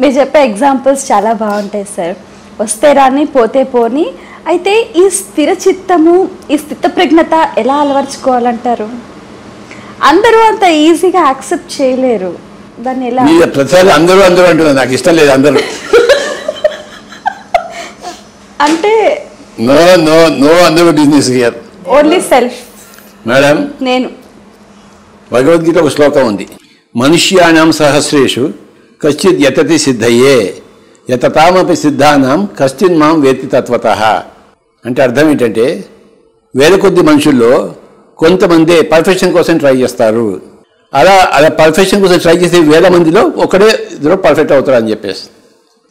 మీరు చెప్పే ఎగ్జాంపుల్స్ చాలా బాగుంటాయి సార్. వస్తే రాని పోతే పోని. అయితే ఈ స్థిర చిత్తము, ఈ స్థితప్రజ్ఞత ఎలా అలవర్చుకోవాలంటారు? అందరూ అంత ఈజీగా యాక్సెప్ట్ చేయలేరు దాన్ని. ఎలా ప్రతిసారి అందరూ అందరూ అంటున్నారు, నాకు ఇష్టం లేదు అందరూ అంటే. నో నో నో అందరూ business here, only self. Madam నేను భగవద్గీత ఒక శ్లోకం ఉంది, మనుష్యానాం సహస్రేషు కశ్చిత్ యతతి సిద్ధయే యతతామపి సిద్ధానాం కశ్చిన్ మాం వేతి తత్వతః. అంటే అర్థం ఏంటంటే వేల కొద్ది మనుషుల్లో కొంతమంది పర్ఫెక్షన్ కోసం ట్రై చేస్తారు, అలా అలా పర్ఫెక్షన్ కోసం ట్రై చేసే వేల మందిలో ఒకడే ఇద్దరు పర్ఫెక్ట్ అవుతారు అని చెప్పేసి.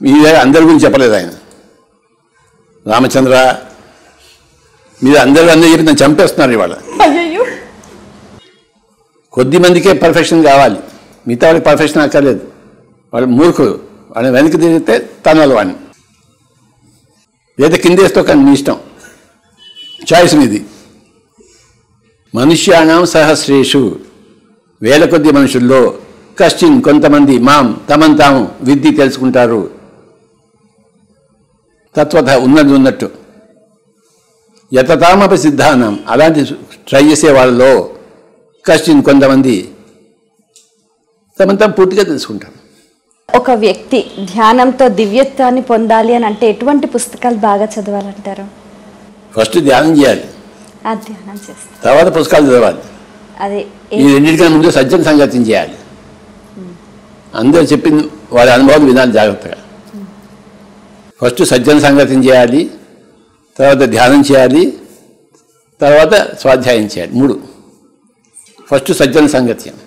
మీద అందరి గురించి చెప్పలేదు ఆయన. రామచంద్ర మీద అందరూ అందరూ చెప్పి నన్ను చంపేస్తున్నారు ఇవాళ. కొద్ది మందికే పర్ఫెక్షన్ కావాలి, మిగతా వాళ్ళకి పర్ఫెక్షన్ అక్కర్లేదు, వాళ్ళు మూర్ఖులు, వాళ్ళని వెనక్కి తిరిగితే తనాలి వాడిని, లేదా కిందేస్తో. కానీ మీ ఇష్టం, చాయిస్ మీది. మనుష్యానాం సహస్రేషు వేల కొద్ది మనుషుల్లో కశ్చిన్ కొంతమంది మాం తమను తాము విద్య తెలుసుకుంటారు తత్వత ఉన్నది ఉన్నట్టు యతతామపి సిద్ధానం అలాంటి ట్రై చేసే వాళ్ళలో కశ్చిన్ కొంతమంది తమంతా పూర్తిగా తెలుసుకుంటారు. ఒక వ్యక్తి ధ్యానంతో దివ్యత్వాన్ని పొందాలి అని అంటే ఎటువంటి పుస్తకాలు బాగా చదవాలంటారు? ఫస్ట్ ధ్యానం చేయాలి, తర్వాత పుస్తకాలు చదవాలి. ఈ రెండింటికన్నా ముందు సజ్జన సంగతి చేయాలి. అందరూ చెప్పింది వాళ్ళ అనుభవాలు వినాలి జాగ్రత్తగా. ఫస్ట్ సజ్జన సంగతి చేయాలి, తర్వాత ధ్యానం చేయాలి, తర్వాత స్వాధ్యాయం చేయాలి. మూడు. ఫస్ట్ సజ్జన సంగత్యం.